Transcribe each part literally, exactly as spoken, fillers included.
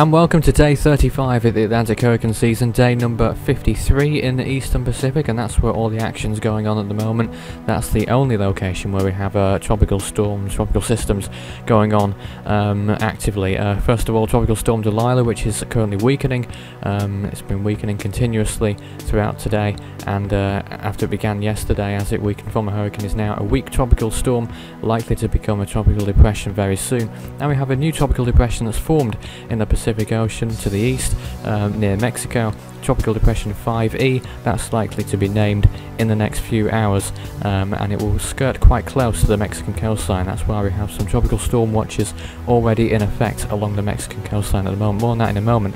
And welcome to day thirty-five of the Atlantic Hurricane season, day number fifty-three in the Eastern Pacific, and that's where all the action's going on at the moment. That's the only location where we have uh, tropical storms, tropical systems going on um, actively. Uh, first of all, Tropical Storm Dalila, which is currently weakening. Um, it's been weakening continuously throughout today, and uh, after it began yesterday, as it weakened from a hurricane, is now a weak tropical storm, likely to become a tropical depression very soon. And we have a new tropical depression that's formed in the Pacific. Pacific Ocean to the east, um, near Mexico. Tropical Depression five E, that's likely to be named in the next few hours, um, and it will skirt quite close to the Mexican coastline. That's why we have some tropical storm watches already in effect along the Mexican coastline at the moment. More on that in a moment.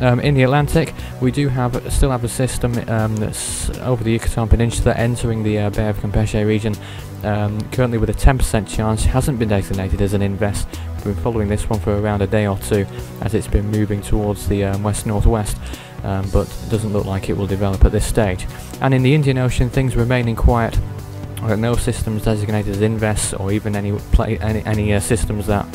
Um, in the Atlantic, we do have still have a system um, that's over the Yucatan Peninsula entering the uh, Bay of Campeche region, um, currently with a ten percent chance. It hasn't been designated as an invest. We've been following this one for around a day or two as it's been moving towards the um, west-northwest. Um, but it doesn't look like it will develop at this stage. And in the Indian Ocean, things remaining quiet. No systems designated as invests or even any play, any, any uh, systems that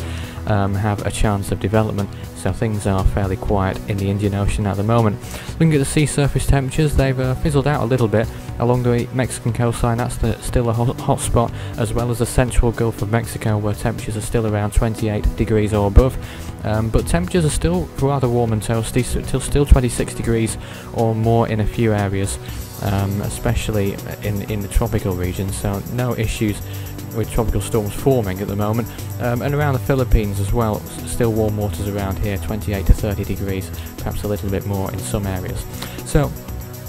um, have a chance of development. So things are fairly quiet in the Indian Ocean at the moment. Looking at the sea surface temperatures, they've uh, fizzled out a little bit along the Mexican coastline. That's the, still a hot, hot spot, as well as the central Gulf of Mexico, where temperatures are still around twenty-eight degrees or above. Um, but temperatures are still rather warm and toasty, so still twenty-six degrees or more in a few areas, um, especially in, in the tropical regions. So no issues with tropical storms forming at the moment, um, and around the Philippines as well, still warm waters around here, twenty-eight to thirty degrees, perhaps a little bit more in some areas. So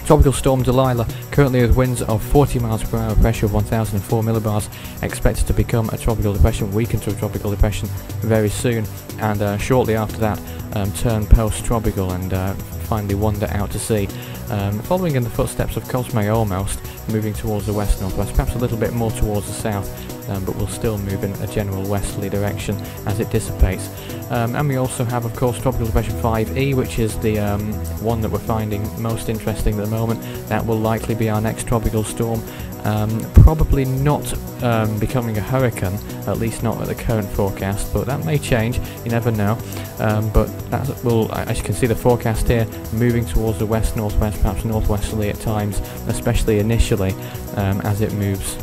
Tropical Storm Dalila, currently with winds of forty miles per hour, pressure of one thousand four millibars, expected to become a tropical depression, weakened to a tropical depression very soon, and uh, shortly after that um, turn post-tropical and uh, finally wander out to sea, um, following in the footsteps of Cosme almost, moving towards the west-northwest, perhaps a little bit more towards the south, um, but will still move in a general westerly direction as it dissipates. Um, and we also have, of course, Tropical Depression five E, which is the um, one that we're finding most interesting at the moment. That will likely be our next tropical storm, um, probably not um, becoming a hurricane, at least not at the current forecast, but that may change, you never know. Um, but that will, as you can see the forecast here, moving towards the west-northwest, perhaps northwesterly at times, especially initially, um, as it moves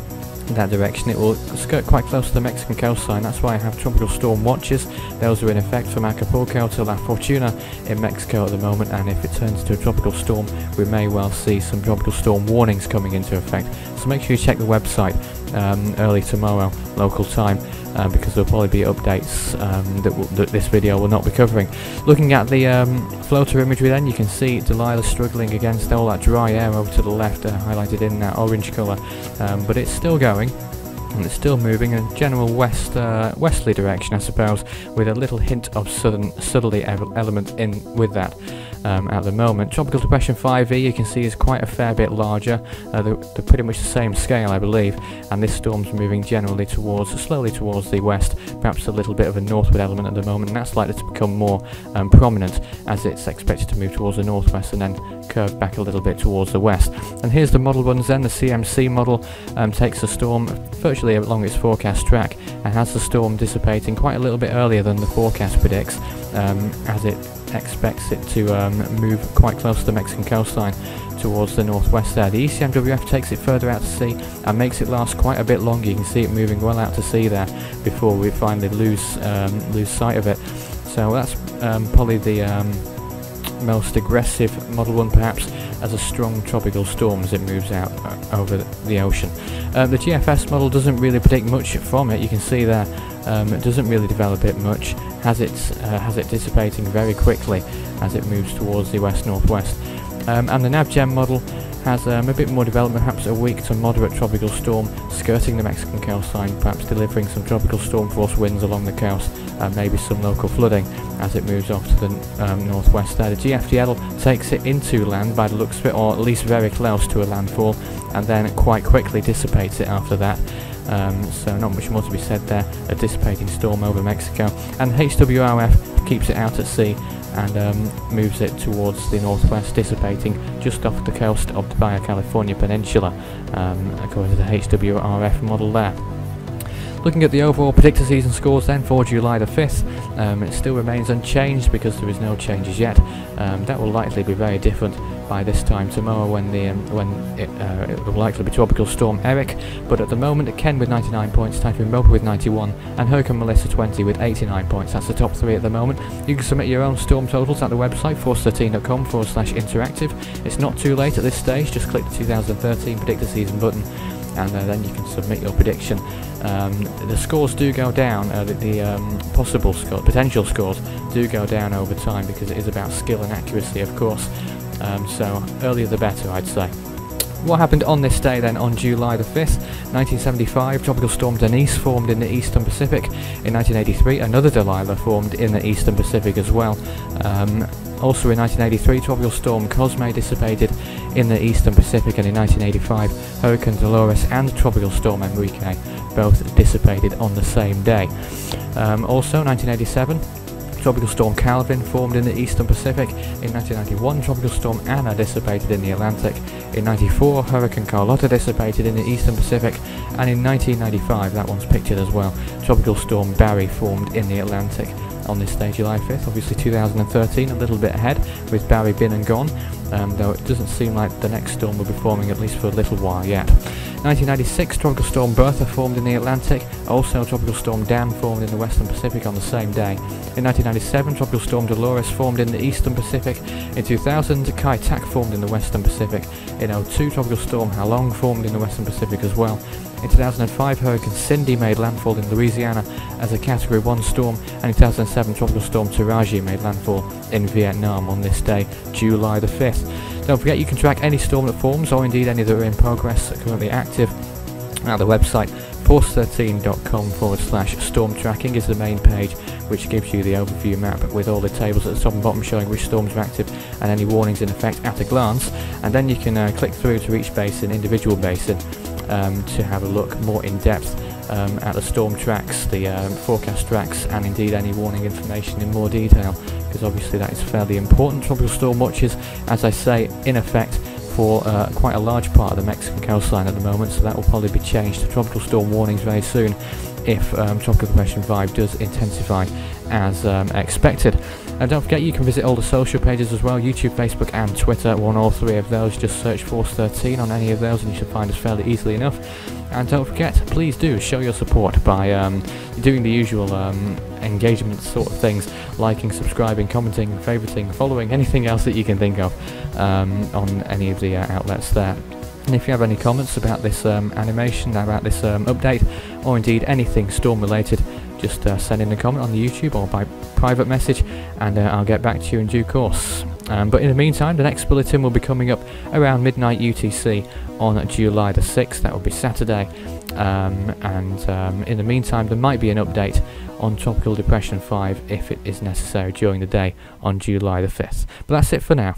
in that direction. It will skirt quite close to the Mexican coastline. That's why I have tropical storm watches. Those are in effect from Acapulco to La Fortuna in Mexico at the moment, and if it turns to a tropical storm, we may well see some tropical storm warnings coming into effect. So make sure you check the website um, early tomorrow local time, um, because there'll probably be updates um, that, will, that this video will not be covering. Looking at the um, floater imagery then, you can see Dalila struggling against all that dry air over to the left, uh, highlighted in that orange colour, um, but it's still going. And it's still moving in a general west uh, westerly direction, I suppose, with a little hint of southern southerly element in with that. Um, at the moment, Tropical Depression five E, you can see, is quite a fair bit larger. Uh, they're, they're pretty much the same scale, I believe, and this storm's moving generally towards, slowly towards the west, perhaps a little bit of a northward element at the moment, and that's likely to become more um, prominent as it's expected to move towards the northwest and then curve back a little bit towards the west. And here's the model runs then. The C M C model um, takes the storm virtually along its forecast track and has the storm dissipating quite a little bit earlier than the forecast predicts, um, as it expects it to um, move quite close to the Mexican coastline towards the northwest there. The E C M W F takes it further out to sea and makes it last quite a bit longer. You can see it moving well out to sea there before we finally lose um, lose sight of it. So that's um, probably the um, most aggressive model one, perhaps, as a strong tropical storm as it moves out uh, over the ocean. Uh, the G F S model doesn't really predict much from it. You can see there um, it doesn't really develop it much, has it, uh, has it dissipating very quickly as it moves towards the west-northwest. Um, and the NavGem model has um, a bit more development, perhaps a weak to moderate tropical storm skirting the Mexican coastline, perhaps delivering some tropical storm force winds along the coast and maybe some local flooding as it moves off to the um, northwest there. The G F D L takes it into land by the looks of it, or at least very close to a landfall, and then quite quickly dissipates it after that. Um, so not much more to be said there, a dissipating storm over Mexico. And H W R F keeps it out at sea and um, moves it towards the northwest, dissipating just off the coast of the Bay of California Peninsula, um, according to the H W R F model there. Looking at the overall predictor season scores then for July the fifth, um, it still remains unchanged because there is no changes yet. Um, that will likely be very different by this time tomorrow when the um, when it, uh, it will likely be Tropical Storm Erick, but at the moment Ken with ninety-nine points, Typhoon Moppa with ninety-one, and Hurricane Melissa twenty with eighty-nine points. That's the top three at the moment. You can submit your own storm totals at the website force thirteen dot com forward slash interactive. It's not too late at this stage, just click the two thousand thirteen Predictor Season button and uh, then you can submit your prediction. Um, the scores do go down, uh, the, the um, possible score, potential scores do go down over time because it is about skill and accuracy, of course. Um, so earlier the better, I'd say. What happened on this day then, on July the fifth? nineteen seventy-five, Tropical Storm Denise formed in the Eastern Pacific. In nineteen eighty-three, another Dalila formed in the Eastern Pacific as well. Um, also in nineteen eighty-three, Tropical Storm Cosme dissipated in the Eastern Pacific, and in nineteen eighty-five, Hurricane Dolores and Tropical Storm Enrique both dissipated on the same day. Um, also nineteen eighty-seven, Tropical Storm Calvin formed in the Eastern Pacific. In nineteen ninety-one, Tropical Storm Anna dissipated in the Atlantic. In ninety-four, Hurricane Carlotta dissipated in the Eastern Pacific. And in nineteen ninety-five, that one's pictured as well, Tropical Storm Barry formed in the Atlantic. On this day, July fifth, obviously two thousand thirteen, a little bit ahead with Barry been and gone, um, though it doesn't seem like the next storm will be forming, at least for a little while yet. nineteen ninety-six, Tropical Storm Bertha formed in the Atlantic. Also Tropical Storm Dan formed in the Western Pacific on the same day. In nineteen ninety-seven, Tropical Storm Dolores formed in the Eastern Pacific. In two thousand, Kai Tak formed in the Western Pacific. In oh two, Tropical Storm Halong formed in the Western Pacific as well. In two thousand five, Hurricane Cindy made landfall in Louisiana as a Category one storm, and in two thousand seven, Tropical Storm Taraji made landfall in Vietnam on this day, July the fifth. Don't forget you can track any storm that forms, or indeed any that are in progress, currently active, at the website force thirteen dot com forward slash storm tracking is the main page, which gives you the overview map with all the tables at the top and bottom showing which storms are active and any warnings in effect at a glance, and then you can uh, click through to each basin, individual basin, Um, to have a look more in depth um, at the storm tracks, the um, forecast tracks, and indeed any warning information in more detail, because obviously that is fairly important. Tropical storm watches, as I say, in effect for uh, quite a large part of the Mexican coastline at the moment, so that will probably be changed to tropical storm warnings very soon if um, Tropical Depression five does intensify as um, expected. And don't forget you can visit all the social pages as well, YouTube, Facebook and Twitter. We're on all three of those, just search force thirteen on any of those and you should find us fairly easily enough. And don't forget, please do show your support by um, doing the usual um, engagement sort of things, liking, subscribing, commenting, favouriting, following, anything else that you can think of um, on any of the uh, outlets there. And if you have any comments about this um, animation, about this um, update, or indeed anything storm related, just uh, send in a comment on the YouTube or by private message, and uh, I'll get back to you in due course. Um, but in the meantime, the next bulletin will be coming up around midnight U T C on July the sixth, that will be Saturday. Um, and um, in the meantime, there might be an update on Tropical Depression five if it is necessary during the day on July the fifth. But that's it for now.